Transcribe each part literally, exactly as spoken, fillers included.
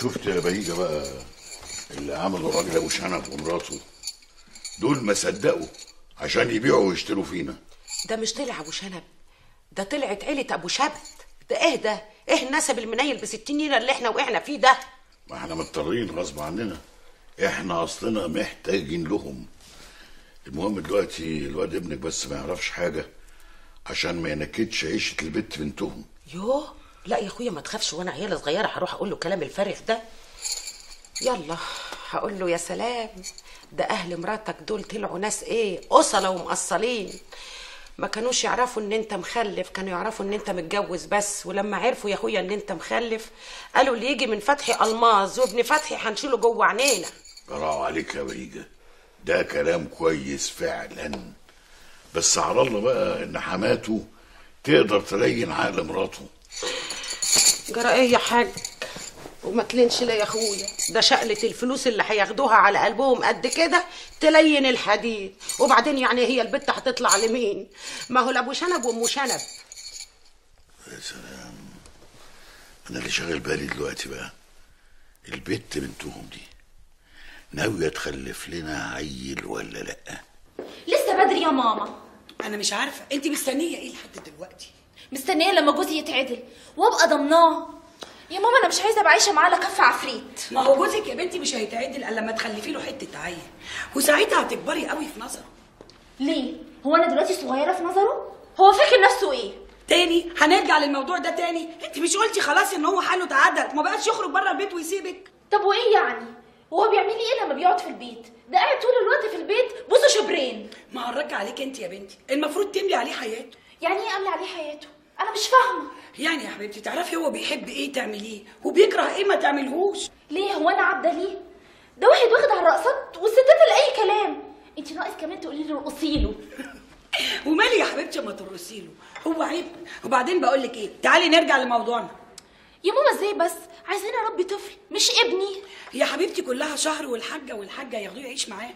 شفت يا بهيجة بقى اللي عمله الراجل ابو شنب ومراته دول؟ ما صدقوا عشان يبيعوا ويشتروا فينا. ده مش طلع ابو شنب، ده طلعت عيله ابو شبت. ده ايه ده؟ ايه النسب المنيل بستين ليره اللي احنا وقعنا فيه ده؟ ما احنا مضطرين غصب عننا، احنا اصلنا محتاجين لهم. المهم دلوقتي الواد ابنك بس ما يعرفش حاجه عشان ما ينكدش عيشه البت بنتهم. يوه لا يا اخويا ما تخافش، وانا عياله صغيره هروح اقول له كلام الفارغ ده. يلا هقول له يا سلام ده اهل مراتك دول طلعوا ناس ايه، قصله ومقصلين، ما كانوش يعرفوا ان انت مخلف، كانوا يعرفوا ان انت متجوز بس، ولما عرفوا يا اخويا ان انت مخلف قالوا اللي يجي من فتحي الماظ وابن فتحي هنشيله جوه عينينا. برافو عليك يا بهيجة، ده كلام كويس فعلا، بس على الله بقى ان حماته تقدر تلين عقل مراته. جرى ايه يا حاج؟ وما تلينش ليه يا اخويا؟ ده شقلة الفلوس اللي هياخدوها على قلبهم قد كده تلين الحديد، وبعدين يعني هي البت هتطلع لمين؟ ما هو لابو شنب وام شنب. يا سلام، انا اللي شاغل بالي دلوقتي بقى البت بنتهم دي ناويه تخلف لنا عيل ولا لا؟ لسه بدري يا ماما. انا مش عارفه انت مستنيه ايه لحد دلوقتي؟ مستنيه لما جوزي يتعدل وابقى ضمناه. يا ماما انا مش عايزه ابقى عايشه معاه على كف عفريت. ما هو جوزك يا بنتي مش هيتعدل الا لما تخلفي له حته عيل، وساعتها هتكبري قوي في نظره. ليه؟ هو انا دلوقتي صغيره في نظره؟ هو فاكر نفسه ايه؟ تاني هنرجع للموضوع ده تاني. انت مش قلتي خلاص ان هو حاله اتعدل ما بقاش يخرج بره البيت ويسيبك؟ طب وايه يعني؟ هو بيعمل لي ايه لما بيقعد في البيت؟ ده قاعد طول الوقت في البيت بوسه شبرين. ما هنرجع عليك انت يا بنتي، المفروض تملي عليه حياته. يعني ايه املي عليه حياته؟ انا مش فاهمه. يعني يا حبيبتي تعرفي هو بيحب ايه تعمليه وبيكره ايه ما تعملهوش. ليه هو انا عبده ليه؟ ده واحد واخد على الرقصات والستات لاي كلام، انت ناقص كمان تقولي له ارقصي له. ومالي يا حبيبتي ما ترقصي له، هو عيب. وبعدين بقول لك ايه، تعالي نرجع لموضوعنا. يا ماما ازاي بس؟ عايزين اربي طفل مش ابني. يا حبيبتي كلها شهر والحاجه والحاجه ياخدوه يعيش معاه.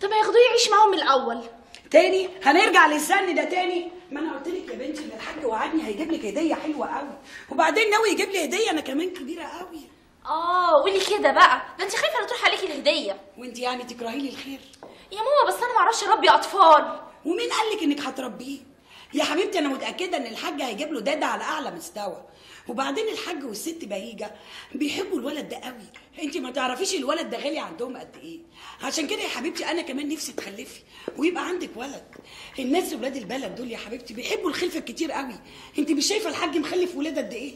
طب هياخدوه يعيش معاهم من الاول. تاني هنرجع للزن ده تاني. ما انا قلت لك يا بنتي ان الحاج وعدني هيجيب لك هديه حلوه قوي، وبعدين ناوي يجيب لي هديه انا كمان كبيره قوي. اه قولي كده بقى، ده انت خايفه لا تروح عليكي الهديه. وانت يعني تكرهي لي الخير يا ماما؟ بس انا ما اعرفش اربي اطفال. ومين قال لك انك هتربيه يا حبيبتي؟ انا متاكده ان الحاج هيجيب له داده على اعلى مستوى. وبعدين الحاج والست بهيجه بيحبوا الولد ده قوي، انت ما تعرفيش الولد ده غالي عندهم قد ايه. عشان كده يا حبيبتي انا كمان نفسي تخلفي ويبقى عندك ولد. الناس ولاد البلد دول يا حبيبتي بيحبوا الخلفه كتير قوي، انت مش شايفه الحاج مخلف ولاده قد ايه؟